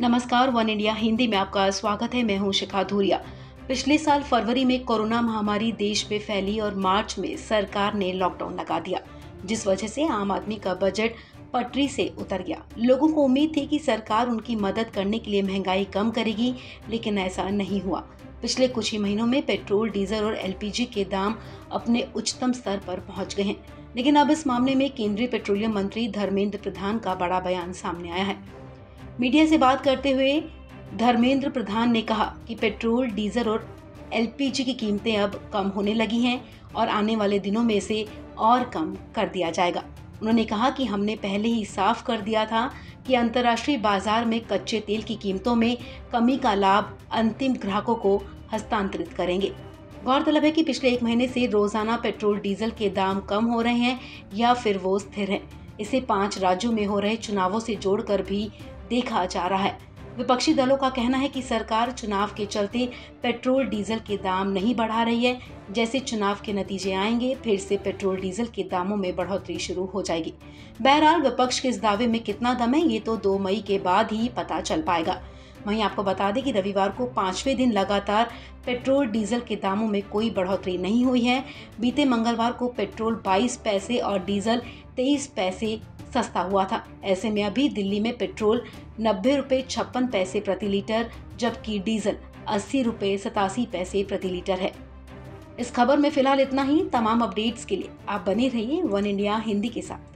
नमस्कार, one India Hindi में आपका स्वागत है। मैं हूं शिखा धुरिया। पिछले साल फरवरी में कोरोना महामारी देश में फैली और मार्च में सरकार ने लॉकडाउन लगा दिया, जिस वजह से आम आदमी का बजट पटरी से उतर गया। लोगों को उम्मीद थी कि सरकार उनकी मदद करने के लिए महंगाई कम करेगी, लेकिन ऐसा नहीं हुआ। पिछले कुछ ही महीनों में पेट्रोल, डीजल और एलपीजी के दाम अपने उच्चतम स्तर पर पहुंच गए हैं। लेकिन अब इस मामले में केंद्रीय पेट्रोलियम मंत्री धर्मेंद्र प्रधान का बड़ा बयान सामने आया है। मीडिया से बात करते हुए धर्मेंद्र प्रधान ने कहा कि पेट्रोल, डीजल और एलपीजी की कीमतें अब कम होने लगी हैं और आने वाले दिनों में इसे और कम कर दिया जाएगा। उन्होंने कहा कि हमने पहले ही साफ कर दिया था कि अंतर्राष्ट्रीय बाजार में कच्चे तेल की कीमतों में कमी का लाभ अंतिम ग्राहकों को हस्तांतरित करेंगे। गौरतलब है कि पिछले एक महीने से रोजाना पेट्रोल, डीजल के दाम कम हो रहे हैं या फिर वो स्थिर हैं। इसे 5 राज्यों में हो रहे चुनावों से जोड़कर भी देखा जा रहा है। विपक्षी दलों का कहना है कि सरकार चुनाव के चलते पेट्रोल, डीजल के दाम नहीं बढ़ा रही है। जैसे चुनाव के नतीजे आएंगे, फिर से पेट्रोल, डीजल के दामों में बढ़ोतरी शुरू हो जाएगी। बहरहाल, विपक्ष के इस दावे में कितना दम है, ये तो 2 मई के बाद ही पता चल पाएगा। वहीं आपको बता दें कि रविवार को 5वें दिन लगातार पेट्रोल, डीजल के दामों में कोई बढ़ोतरी नहीं हुई है। बीते मंगलवार को पेट्रोल 22 पैसे और डीजल 23 पैसे सस्ता हुआ था। ऐसे में अभी दिल्ली में पेट्रोल 90 रुपये 56 पैसे प्रति लीटर, जबकि डीजल 80 रुपये 87 पैसे प्रति लीटर है। इस खबर में फिलहाल इतना ही। तमाम अपडेट्स के लिए आप बने रहिए वन इंडिया हिंदी के साथ।